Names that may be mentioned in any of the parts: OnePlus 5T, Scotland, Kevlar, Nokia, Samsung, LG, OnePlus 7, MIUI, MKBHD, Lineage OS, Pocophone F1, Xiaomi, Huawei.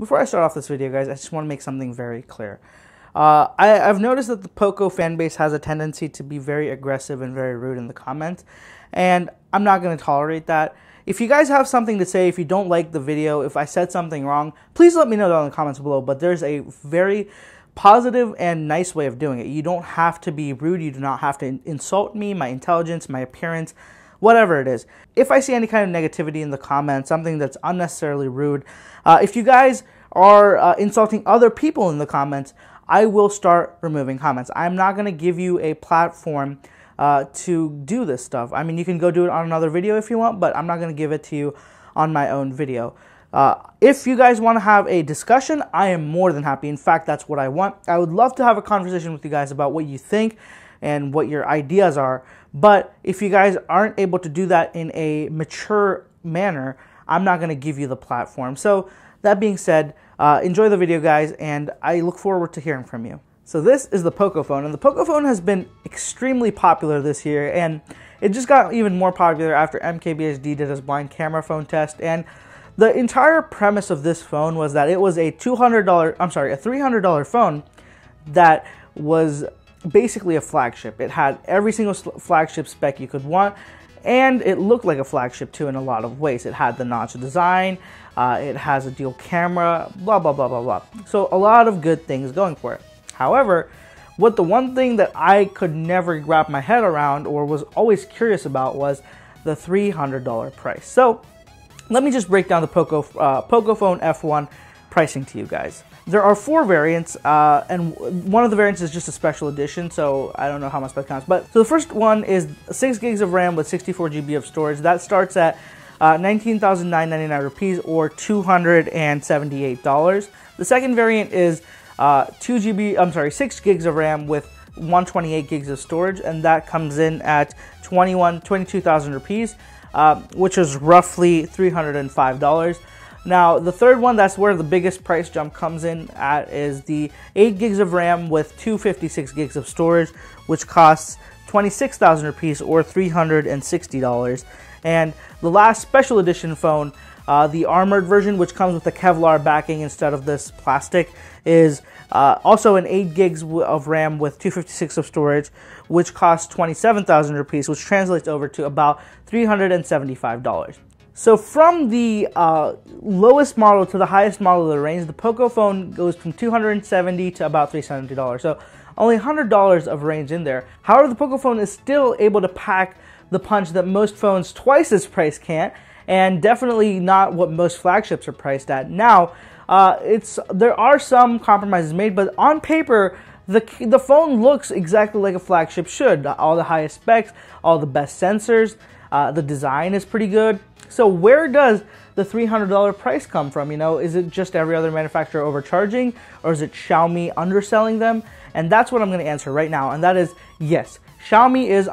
Before I start off this video, guys, I just want to make something very clear. I've noticed that the Poco fan base has a tendency to be very aggressive and very rude in the comments, and I'm not going to tolerate that. If you guys have something to say, if you don't like the video, if I said something wrong, please let me know down in the comments below, but there's a very positive and nice way of doing it. You don't have to be rude, you do not have to insult me, my intelligence, my appearance, whatever it is. If I see any kind of negativity in the comments, something that's unnecessarily rude, if you guys are insulting other people in the comments, I will start removing comments. I'm not going to give you a platform to do this stuff. I mean, you can go do it on another video if you want, but I'm not going to give it to you on my own video. If you guys want to have a discussion, I am more than happy. In fact, that's what I want. I would love to have a conversation with you guys about what you think and what your ideas are. But if you guys aren't able to do that in a mature manner, I'm not going to give you the platform. So that being said, enjoy the video, guys, and I look forward to hearing from you. So this is the Pocophone, and the Pocophone has been extremely popular this year, and it just got even more popular after MKBHD did his blind camera phone test. And the entire premise of this phone was that it was a $300 phone that was basically a flagship. It had every single flagship spec you could want, and it looked like a flagship too in a lot of ways. It had the notch design, it has a dual camera, blah, blah, blah, blah, blah. So a lot of good things going for it. However, what the one thing that I could never wrap my head around or was always curious about was the $300 price. So let me just break down the Pocophone F1 pricing to you guys. There are four variants, and one of the variants is just a special edition, so I don't know how much that counts. But so the first one is 6 gigs of RAM with 64 GB of storage. That starts at 19,999 rupees or $278. The second variant is 6 gigs of RAM with 128 gigs of storage, and that comes in at 22,000 rupees, which is roughly $305. Now, the third one, that's where the biggest price jump comes in at, is the 8 gigs of RAM with 256 gigs of storage, which costs 26,000 rupees or $360. And the last special edition phone, the armored version, which comes with a Kevlar backing instead of this plastic, is also an 8 gigs of RAM with 256 of storage, which costs 27,000 rupees, which translates over to about $375. So from the lowest model to the highest model of the range, the Pocophone goes from $270 to about $370. So only $100 of range in there. However, the Pocophone is still able to pack the punch that most phones twice its price can't, and definitely not what most flagships are priced at. Now, there are some compromises made, but on paper, the phone looks exactly like a flagship should. All the highest specs, all the best sensors, the design is pretty good. So where does the $300 price come from? You know, is it just every other manufacturer overcharging, or is it Xiaomi underselling them? And that's what I'm going to answer right now, and that is yes. Xiaomi is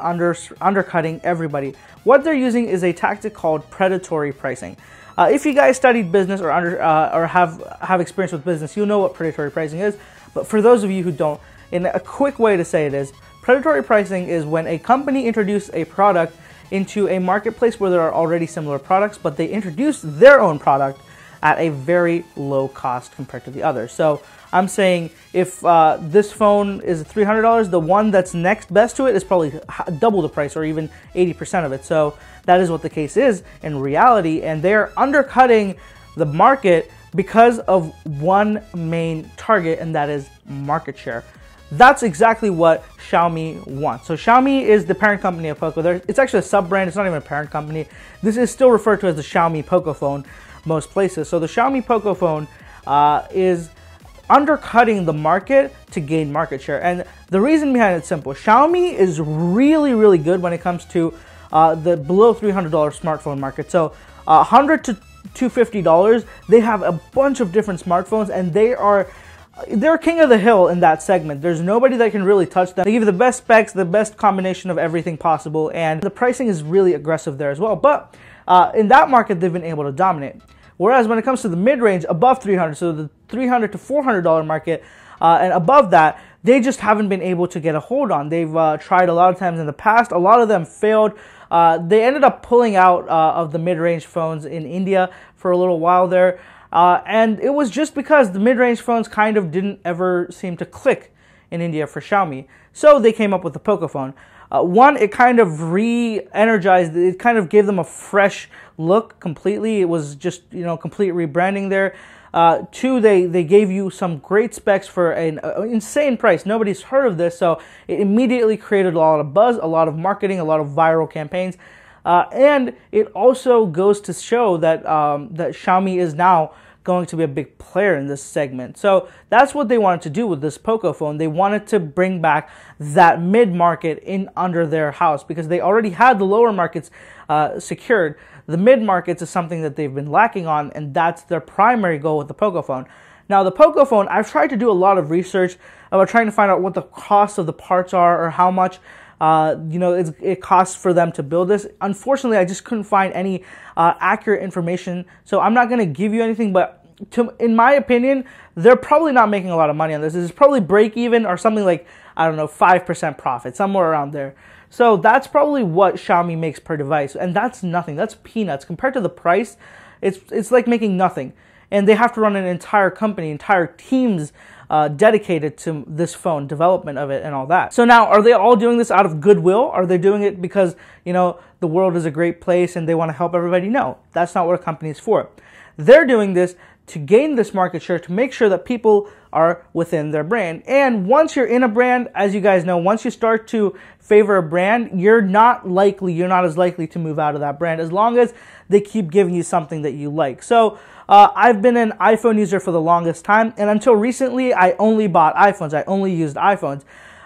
undercutting everybody. What they're using is a tactic called predatory pricing. If you guys studied business or have experience with business, you'll know what predatory pricing is. But for those of you who don't, in a quick way to say it is, predatory pricing is when a company introduces a product into a marketplace where there are already similar products, but they introduce their own product at a very low cost compared to the others. So I'm saying if this phone is $300, the one that's next best to it is probably double the price or even 80% of it. So that is what the case is in reality, and they're undercutting the market because of one main target, and that is market share. That's exactly what Xiaomi wants. So Xiaomi is the parent company of Poco. It's actually a sub-brand, it's not even a parent company. This is still referred to as the Xiaomi Pocophone most places. So the Xiaomi Pocophone is undercutting the market to gain market share. And the reason behind it's simple. Xiaomi is really, really good when it comes to the below $300 smartphone market. So $100 to $250, they have a bunch of different smartphones, and they're king of the hill in that segment. There's nobody that can really touch them. They give you the best specs, the best combination of everything possible, and the pricing is really aggressive there as well. But in that market, they've been able to dominate. Whereas when it comes to the mid-range, above $300, so the $300 to $400 market and above that, they just haven't been able to get a hold on. They've tried a lot of times in the past. A lot of them failed. They ended up pulling out of the mid-range phones in India for a little while there. And it was just because the mid-range phones kind of didn't ever seem to click in India for Xiaomi. So they came up with the Pocophone. One, it kind of re-energized, it kind of gave them a fresh look completely. It was just, you know, complete rebranding there. Two, they gave you some great specs for an insane price. Nobody's heard of this, so it immediately created a lot of buzz, a lot of marketing, a lot of viral campaigns. And it also goes to show that, that Xiaomi is now going to be a big player in this segment. So that's what they wanted to do with this Pocophone. They wanted to bring back that mid-market in under their house because they already had the lower markets secured. The mid-markets is something that they've been lacking on, and that's their primary goal with the Pocophone. Now the Pocophone, I've tried to do a lot of research about trying to find out what the cost of the parts are or how much you know, it costs for them to build this. Unfortunately, I just couldn't find any accurate information, so I'm not going to give you anything, but in my opinion, they're probably not making a lot of money on this. This is probably break even or something like, I don't know, 5% profit, somewhere around there. So that's probably what Xiaomi makes per device, and that's nothing. That's peanuts. Compared to the price, it's like making nothing. And they have to run an entire company, entire teams dedicated to this phone, development of it and all that. So now, are they all doing this out of goodwill? Are they doing it because, you know, the world is a great place and they want to help everybody? No, that's not what a company is for. They're doing this to gain this market share, to make sure that people are within their brand. And once you're in a brand, as you guys know, once you start to favor a brand, you're not as likely to move out of that brand as long as they keep giving you something that you like. So I've been an iPhone user for the longest time, and until recently, I only bought iPhones. I only used iPhones.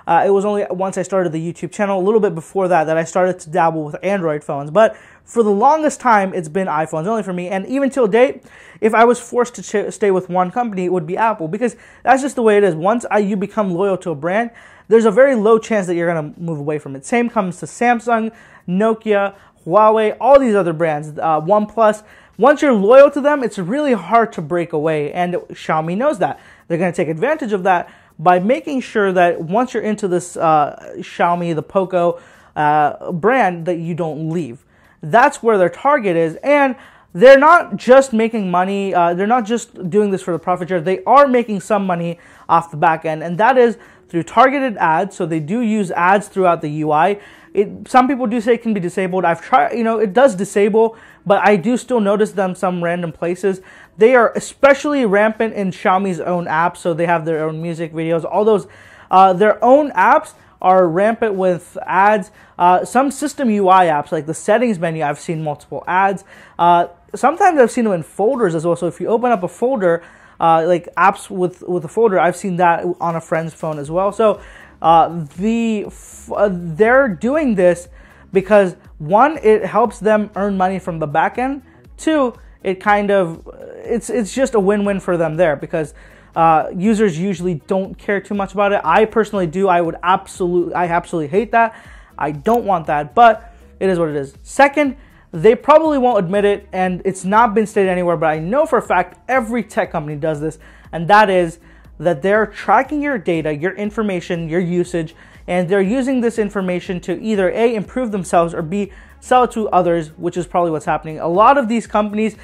It was only once I started the YouTube channel, a little bit before that, that I started to dabble with Android phones. But for the longest time, it's been iPhones only for me. And even till date, if I was forced to stay with one company, it would be Apple, because that's just the way it is. Once you become loyal to a brand, there's a very low chance that you're going to move away from it. Same comes to Samsung, Nokia, Huawei, all these other brands, OnePlus. Once you're loyal to them, it's really hard to break away, and Xiaomi knows that. They're going to take advantage of that by making sure that once you're into this Xiaomi, the Poco brand, that you don't leave. That's where their target is, and they're not just making money, they're not just doing this for the profit share, they are making some money off the back end, and that is through targeted ads. So they do use ads throughout the UI. Some people do say it can be disabled. I've tried, you know, it does disable, but I do still notice them some random places. They are especially rampant in Xiaomi's own apps, so they have their own music videos, all those, their own apps are rampant with ads. Some system UI apps, like the settings menu, I've seen multiple ads. Sometimes I've seen them in folders as well, so if you open up a folder, like apps with a folder, I've seen that on a friend's phone as well. So they're doing this because, one, it helps them earn money from the back end. Two, it kind of, it's just a win-win for them there, because users usually don't care too much about it. I personally do. I absolutely hate that. I don't want that, but it is what it is. Second, they probably won't admit it, and it's not been stated anywhere, but I know for a fact every tech company does this, and that is that they're tracking your data, your information, your usage, and they're using this information to either A, improve themselves, or B, sell it to others, which is probably what's happening. A lot of these companies,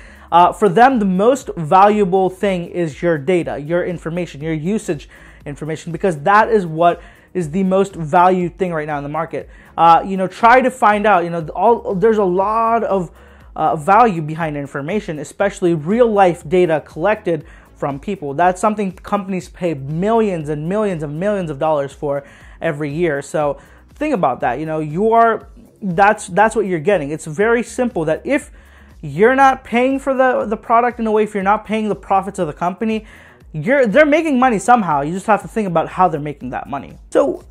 for them, the most valuable thing is your data, your information, your usage information, because that is what is the most valued thing right now in the market. You know, try to find out, you know, there's a lot of value behind information, especially real life data collected from people. That's something companies pay millions and millions and millions of dollars for every year. So think about that, you know, that's what you're getting. It's very simple that if you're not paying for the product in a way, if you're not paying the profits of the company, they're making money somehow. You just have to think about how they're making that money. So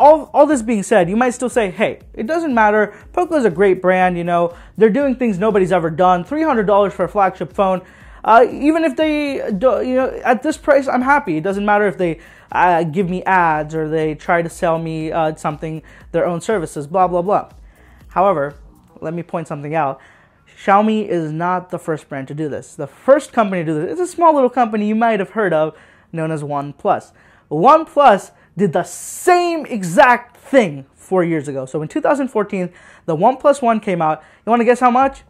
all this being said, you might still say, hey, it doesn't matter. Poco's a great brand, you know, they're doing things nobody's ever done. $300 for a flagship phone. Even if they do, you know, at this price, I'm happy. It doesn't matter if they give me ads or they try to sell me something, their own services, blah, blah, blah. However, let me point something out. Xiaomi is not the first brand to do this. The first company to do this, it's a small little company you might have heard of known as OnePlus. OnePlus did the same exact thing 4 years ago. So in 2014, the OnePlus 1 came out. You want to guess how much?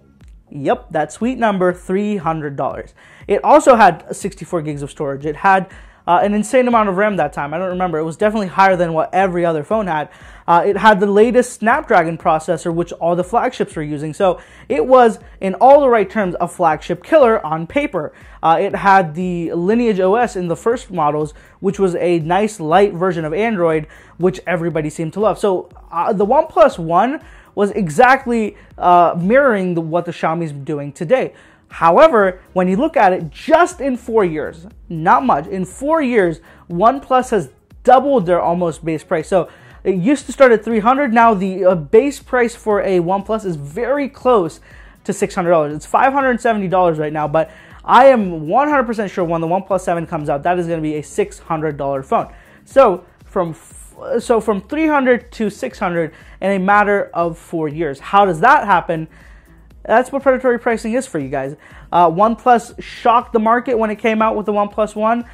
Yep, that sweet number, $300. It also had 64 gigs of storage. It had an insane amount of RAM that time. I don't remember. It was definitely higher than what every other phone had. It had the latest Snapdragon processor, which all the flagships were using. So it was, in all the right terms, a flagship killer on paper. It had the Lineage OS in the first models, which was a nice light version of Android, which everybody seemed to love. So the OnePlus 1 was exactly mirroring what the Xiaomi's doing today. However, when you look at it, just in 4 years, not much, in 4 years, OnePlus has doubled their almost base price. So it used to start at $300. Now the base price for a OnePlus is very close to $600. It's $570 right now, but I am 100% sure when the OnePlus 7 comes out, that is going to be a $600 phone. So from $300 to $600 in a matter of 4 years. How does that happen? That's what predatory pricing is for you guys. OnePlus shocked the market when it came out with the OnePlus 1.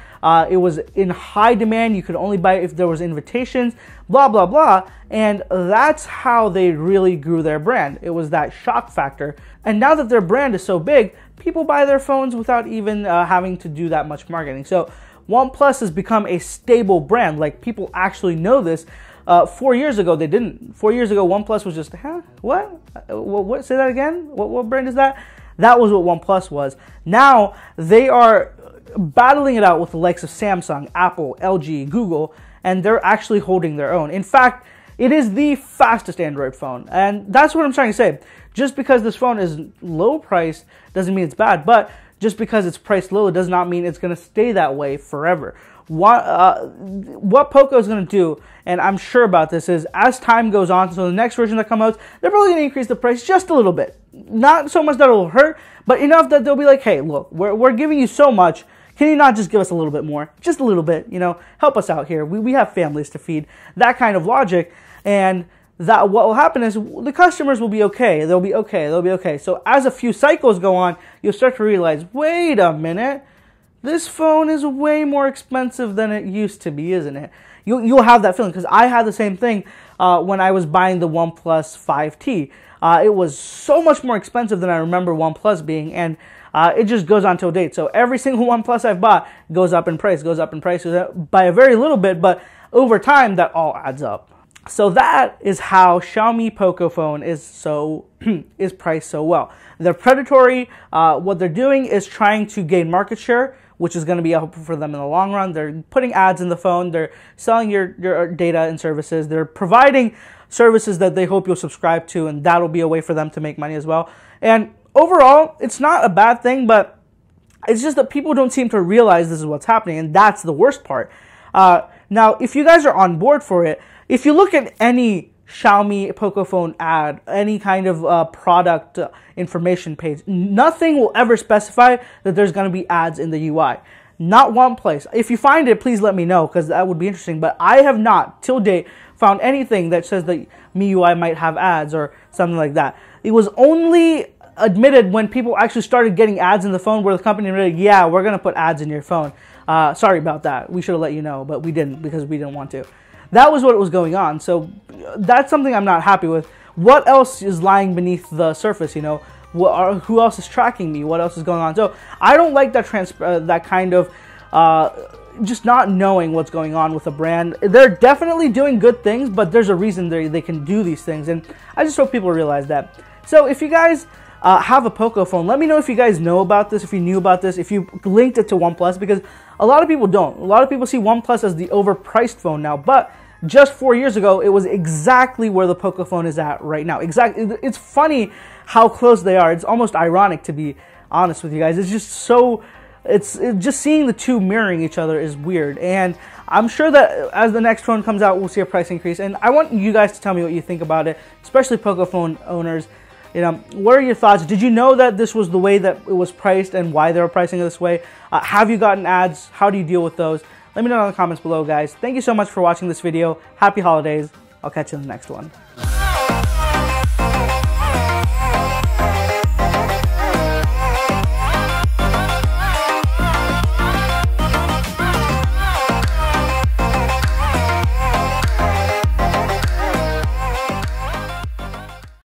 It was in high demand. You could only buy it if there was invitations, blah, blah, blah. And that's how they really grew their brand. It was that shock factor. And now that their brand is so big, people buy their phones without even having to do that much marketing. So OnePlus has become a stable brand. Like, people actually know this. 4 years ago, they didn't. 4 years ago, OnePlus was just, huh? What? Say that again? What brand is that? That was what OnePlus was. Now, they are battling it out with the likes of Samsung, Apple, LG, Google, and they're actually holding their own. In fact, it is the fastest Android phone. And that's what I'm trying to say. Just because this phone is low priced doesn't mean it's bad, but just because it's priced low does not mean it's going to stay that way forever. What Poco is going to do, and I'm sure about this, is as time goes on, so the next version that comes out, they're probably going to increase the price just a little bit. Not so much that it'll hurt, but enough that they'll be like, hey, look, we're giving you so much. Can you not just give us a little bit more? Just a little bit, you know, help us out here. We have families to feed. That kind of logic. And that what will happen is the customers will be okay. They'll be okay. They'll be okay. So as a few cycles go on, you'll start to realize, wait a minute, this phone is way more expensive than it used to be, isn't it? You'll have that feeling, because I had the same thing when I was buying the OnePlus 5T. It was so much more expensive than I remember OnePlus being, and it just goes on till date. So every single OnePlus I've bought goes up in price by a very little bit, but over time, that all adds up. So that is how Xiaomi Pocophone is is priced so well. They're predatory. What they're doing is trying to gain market share, which is going to be helpful for them in the long run. They're putting ads in the phone. They're selling your data and services. They're providing services that they hope you'll subscribe to, and that'll be a way for them to make money as well. And overall, it's not a bad thing, but it's just that people don't seem to realize this is what's happening, and that's the worst part. Now, if you guys are on board for it, if you look at any Xiaomi Pocophone ad, any kind of product information page, nothing will ever specify that there's going to be ads in the UI. Not one place. If you find it, please let me know, because that would be interesting. But I have not, till date, found anything that says that MIUI might have ads or something like that. It was only admitted when people actually started getting ads in the phone, where the company admitted, yeah, we're going to put ads in your phone. Sorry about that. We should have let you know, but we didn't, because we didn't want to. That was what was going on. So that's something I'm not happy with. What else is lying beneath the surface, you know? Who else is tracking me? What else is going on? So I don't like that that kind of just not knowing what's going on with a brand. They're definitely doing good things, but there's a reason they can do these things. And I just hope people realize that. So if you guys have a Pocophone, let me know if you guys know about this, if you knew about this, if you linked it to OnePlus, because a lot of people don't. A lot of people see OnePlus as the overpriced phone now, but just 4 years ago, it was exactly where the Pocophone is at right now. Exactly. It's funny how close they are. It's almost ironic, to be honest with you guys. It's just so, it's just seeing the two mirroring each other is weird. And I'm sure that as the next phone comes out, we'll see a price increase. And I want you guys to tell me what you think about it, especially Pocophone owners. You know, what are your thoughts? Did you know that this was the way that it was priced and why they were pricing it this way? Have you gotten ads? How do you deal with those? Let me know in the comments below, guys. Thank you so much for watching this video. Happy holidays. I'll catch you in the next one.